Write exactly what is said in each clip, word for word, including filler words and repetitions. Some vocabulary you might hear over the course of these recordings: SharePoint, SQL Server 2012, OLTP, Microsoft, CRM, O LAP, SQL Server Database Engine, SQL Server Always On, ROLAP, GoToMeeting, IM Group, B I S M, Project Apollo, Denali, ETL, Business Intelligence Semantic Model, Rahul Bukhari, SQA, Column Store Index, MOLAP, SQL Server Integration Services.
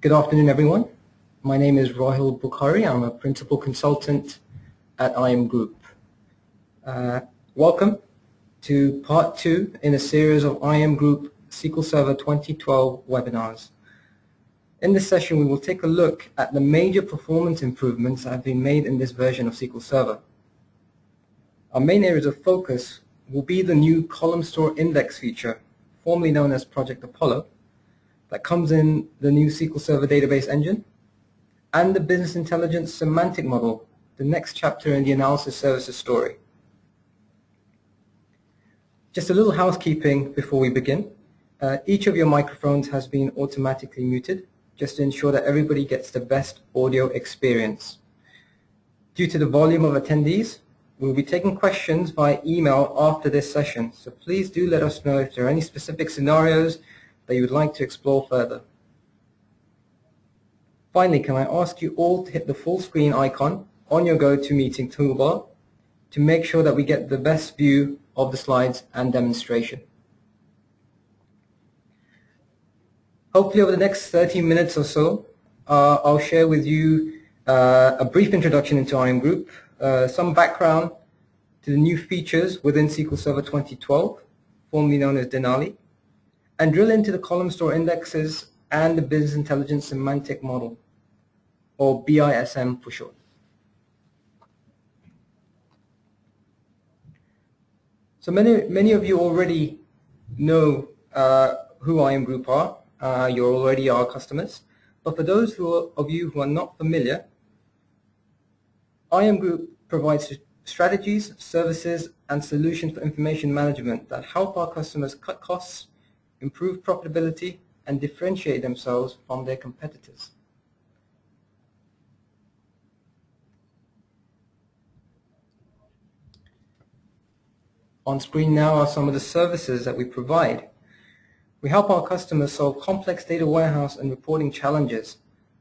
Good afternoon, everyone. My name is Rahul Bukhari. I'm a principal consultant at I M Group. Uh, welcome to part two in a series of I M Group S Q L Server twenty twelve webinars. In this session, we will take a look at the major performance improvements that have been made in this version of S Q L Server. Our main areas of focus will be the new Column Store Index feature, formerly known as Project Apollo, that comes in the new S Q L Server Database Engine, and the Business Intelligence Semantic Model, the next chapter in the analysis services story. Just a little housekeeping before we begin. Uh, each of your microphones has been automatically muted, just to ensure that everybody gets the best audio experience. Due to the volume of attendees, we'll be taking questions by email after this session, so please do let us know if there are any specific scenarios that you would like to explore further. Finally, can I ask you all to hit the full screen icon on your GoToMeeting toolbar to make sure that we get the best view of the slides and demonstration. Hopefully over the next thirty minutes or so, uh, I'll share with you uh, a brief introduction into I M Group, uh, some background to the new features within S Q L Server twenty twelve, formerly known as Denali, and drill into the column store indexes and the business intelligence semantic model, or B I S M for short. So many, many of you already know uh, who I M Group are. Uh, you're already our customers. But for those who are, of you who are not familiar, I M Group provides strategies, services, and solutions for information management that help our customers cut costs, improve profitability, and differentiate themselves from their competitors. On screen now are some of the services that we provide. We help our customers solve complex data warehouse and reporting challenges,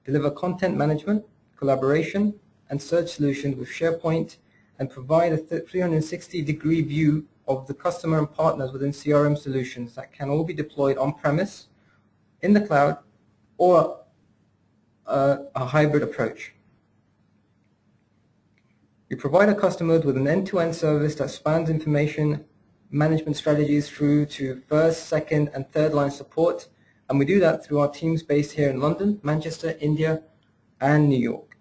deliver content management, collaboration, and search solutions with SharePoint, and provide a three hundred sixty degree view of the customer and partners within C R M solutions that can all be deployed on-premise, in the cloud, or a, a hybrid approach. We provide our customers with an end-to-end service that spans information management strategies through to first, second, and third line support, and we do that through our teams based here in London, Manchester, India, and New York.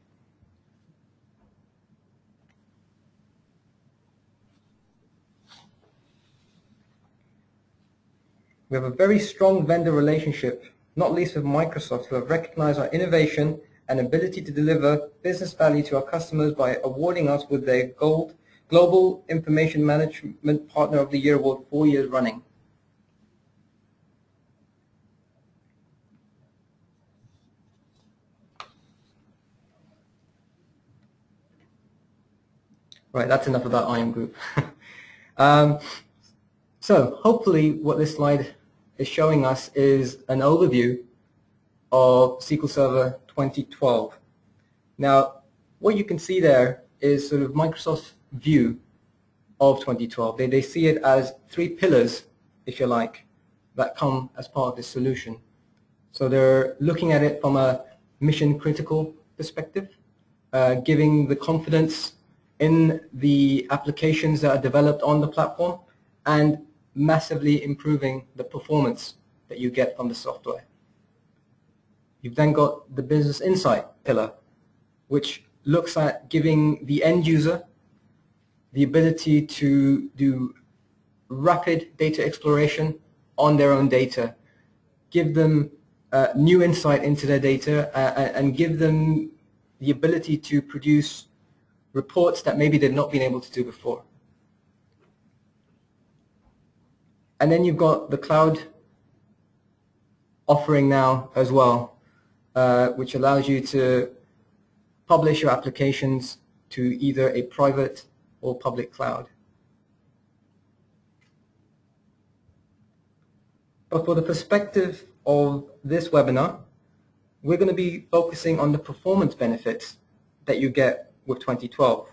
We have a very strong vendor relationship, not least with Microsoft, who have recognized our innovation and ability to deliver business value to our customers by awarding us with their Gold Global Information Management Partner of the Year award four years running. Right, that's enough about I M Group. um, So hopefully what this slide is showing us is an overview of S Q L Server twenty twelve. Now, what you can see there is sort of Microsoft's view of twenty twelve. They, they see it as three pillars, if you like, that come as part of this solution. So they're looking at it from a mission critical perspective, uh, giving the confidence in the applications that are developed on the platform, and massively improving the performance that you get from the software. You've then got the business insight pillar, which looks at giving the end user the ability to do rapid data exploration on their own data, give them uh, new insight into their data, uh, and give them the ability to produce reports that maybe they've not been able to do before. And then you've got the cloud offering now as well, uh, which allows you to publish your applications to either a private or public cloud. But for the perspective of this webinar, we're going to be focusing on the performance benefits that you get with twenty twelve.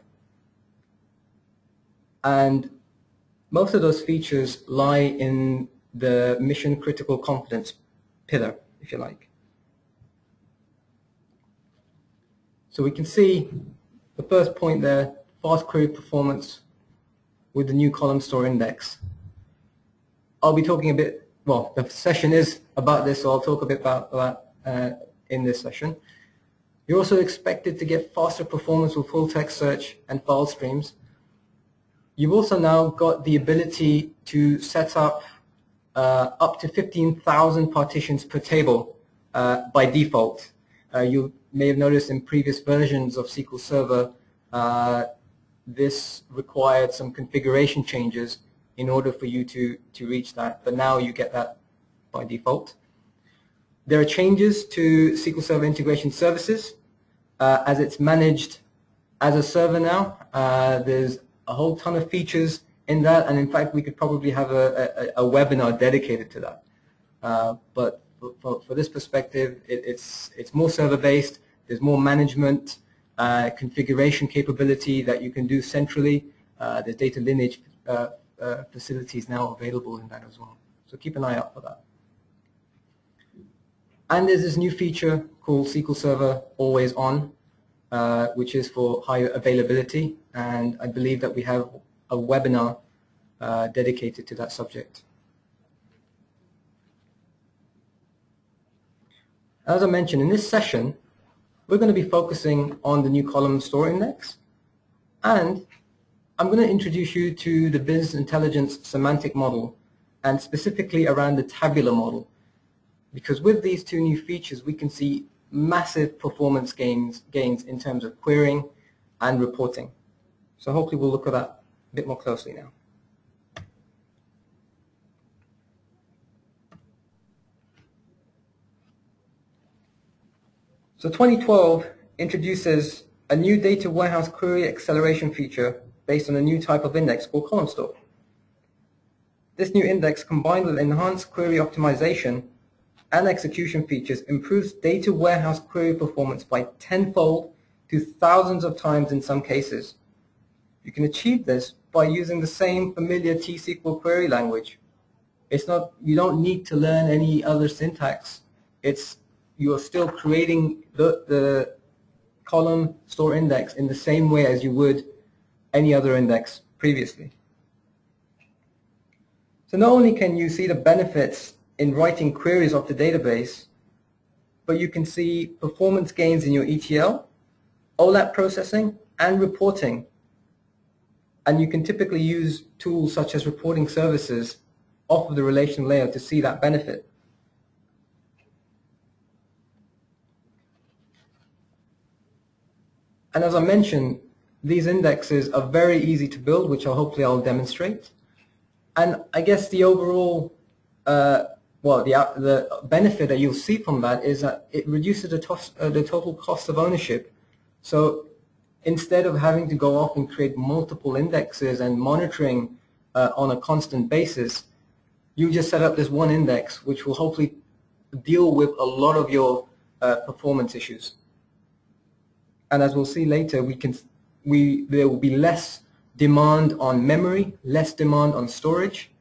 And most of those features lie in the mission critical confidence pillar, if you like. So we can see the first point there, fast query performance with the new column store index. I'll be talking a bit, well, the session is about this, so I'll talk a bit about that uh, in this session. You're also expected to get faster performance with full text search and file streams. You've also now got the ability to set up uh, up to fifteen thousand partitions per table uh, by default. Uh, you may have noticed in previous versions of S Q L Server, uh, this required some configuration changes in order for you to, to reach that, but now you get that by default. There are changes to S Q L Server Integration Services, uh, as it's managed as a server now. Uh, there's a whole ton of features in that, and in fact we could probably have a, a, a webinar dedicated to that. Uh, but for, for this perspective, it, it's, it's more server-based, there's more management, uh, configuration capability that you can do centrally. Uh, there's data lineage uh, uh, facilities now available in that as well. So keep an eye out for that. And there's this new feature called S Q L Server Always On, uh, which is for higher availability, and I believe that we have a webinar uh, dedicated to that subject. As I mentioned, in this session, we're going to be focusing on the new column store index, and I'm going to introduce you to the Business Intelligence Semantic Model, and specifically around the tabular model. Because with these two new features, we can see massive performance gains, gains in terms of querying and reporting. So hopefully we'll look at that a bit more closely now. So twenty twelve introduces a new data warehouse query acceleration feature based on a new type of index called Column Store. This new index, combined with enhanced query optimization and execution features, improves data warehouse query performance by tenfold to thousands of times in some cases. You can achieve this by using the same familiar T sequel query language. It's not, you don't need to learn any other syntax. It's, you're still creating the, the column store index in the same way as you would any other index previously. So not only can you see the benefits in writing queries off the database, but you can see performance gains in your E T L, O lap processing, and reporting. And you can typically use tools such as reporting services off of the relational layer to see that benefit. And as I mentioned, these indexes are very easy to build, which I'll hopefully I'll demonstrate. And I guess the overall uh, Well, the, the benefit that you'll see from that is that it reduces the, tos, uh, the total cost of ownership. So instead of having to go off and create multiple indexes and monitoring uh, on a constant basis, you just set up this one index, which will hopefully deal with a lot of your uh, performance issues. And as we'll see later, we can, we, there will be less demand on memory, less demand on storage.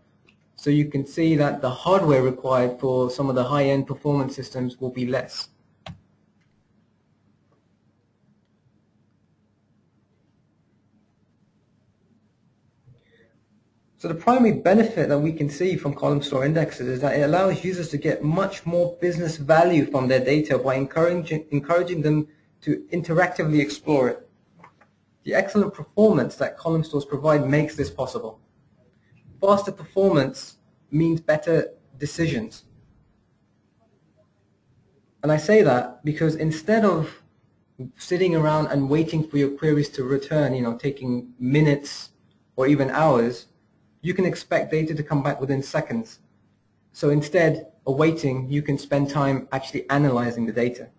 So you can see that the hardware required for some of the high-end performance systems will be less. So the primary benefit that we can see from column store indexes is that it allows users to get much more business value from their data by encouraging, encouraging them to interactively explore it. The excellent performance that column stores provide makes this possible. Faster performance means better decisions. And I say that because instead of sitting around and waiting for your queries to return, you know, taking minutes or even hours, you can expect data to come back within seconds. So instead of waiting, you can spend time actually analyzing the data.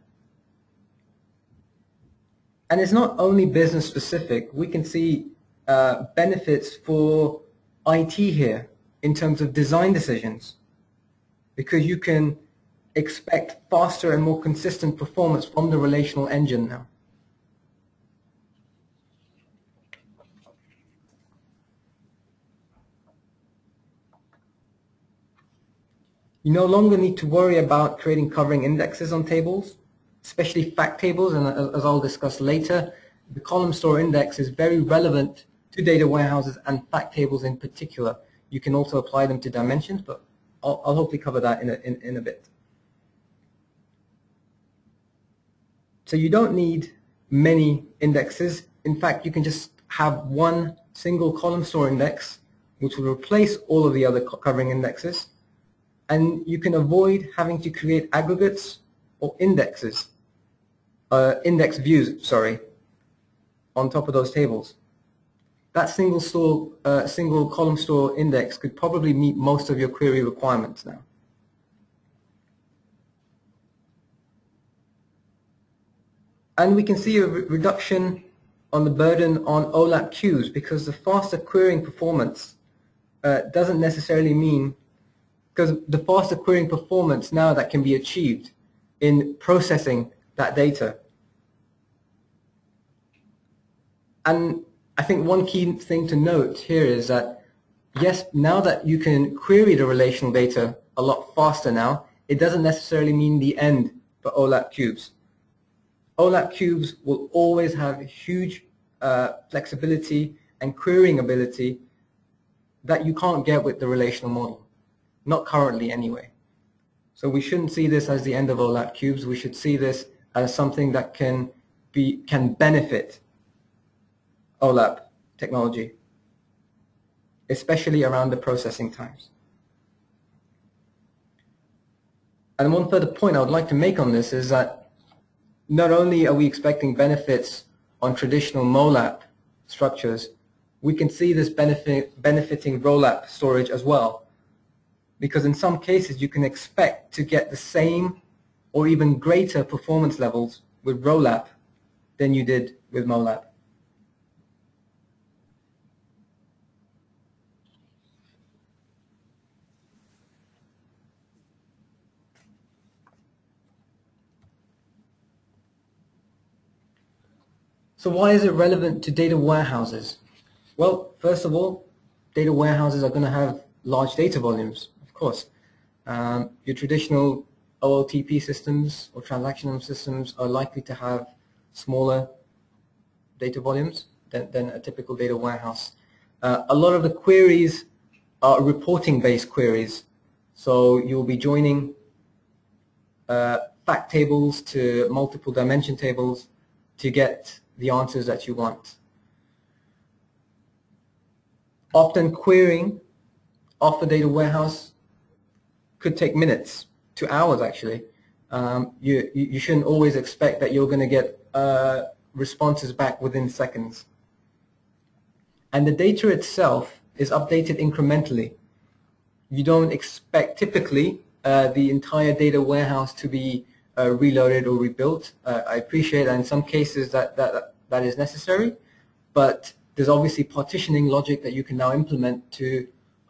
And it's not only business specific. We can see uh, benefits for I T here in terms of design decisions, because you can expect faster and more consistent performance from the relational engine now. You no longer need to worry about creating covering indexes on tables especially fact tables, and as I'll discuss later, the column store index is very relevant to data warehouses and fact tables in particular. You can also apply them to dimensions, but I'll, I'll hopefully cover that in a, in, in a bit. So you don't need many indexes. In fact, you can just have one single column store index, which will replace all of the other covering indexes, and you can avoid having to create aggregates or indexes, uh, index views, sorry, on top of those tables. That single store, uh, single column store index could probably meet most of your query requirements now. And we can see a re reduction on the burden on O LAP queues, because the faster querying performance uh, doesn't necessarily mean, because the faster querying performance now that can be achieved in processing that data. And I think one key thing to note here is that, yes, now that you can query the relational data a lot faster now, it doesn't necessarily mean the end for O LAP cubes. O LAP cubes will always have huge uh, flexibility and querying ability that you can't get with the relational model, not currently anyway. So we shouldn't see this as the end of O LAP cubes. We should see this as something that can be can benefit O LAP technology, especially around the processing times. And one further point I would like to make on this is that not only are we expecting benefits on traditional MOLAP structures, we can see this benefit, benefiting ROLAP storage as well, because in some cases you can expect to get the same or even greater performance levels with ROLAP than you did with MOLAP. So why is it relevant to data warehouses? Well, first of all, data warehouses are going to have large data volumes, of course. Um, your traditional O L T P systems or transactional systems are likely to have smaller data volumes than, than a typical data warehouse. Uh, a lot of the queries are reporting-based queries, so you'll be joining uh, fact tables to multiple dimension tables to get the answers that you want. Often querying off the data warehouse could take minutes to hours actually. Um, you, you shouldn't always expect that you're going to get uh, responses back within seconds. And the data itself is updated incrementally. You don't expect typically uh, the entire data warehouse to be Uh, reloaded or rebuilt. Uh, I appreciate that in some cases that, that, that is necessary, but there's obviously partitioning logic that you can now implement to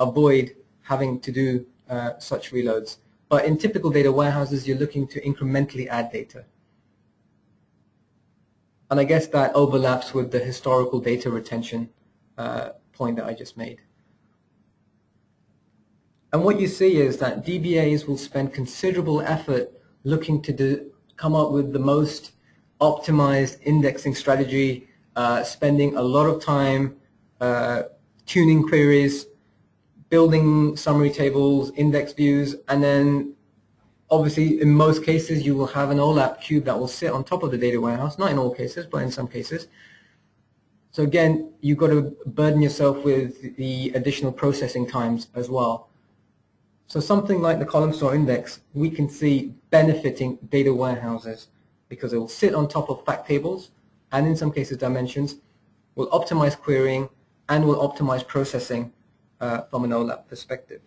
avoid having to do uh, such reloads. But in typical data warehouses, you're looking to incrementally add data. And I guess that overlaps with the historical data retention uh, point that I just made. And what you see is that D B As will spend considerable effort looking to do, come up with the most optimized indexing strategy, uh, spending a lot of time uh, tuning queries, building summary tables, index views, and then obviously in most cases you will have an O LAP cube that will sit on top of the data warehouse, not in all cases, but in some cases. So again, you've got to burden yourself with the additional processing times as well. So something like the column store index, we can see benefiting data warehouses because it will sit on top of fact tables and in some cases dimensions, will optimize querying and will optimize processing uh, from an O LAP perspective.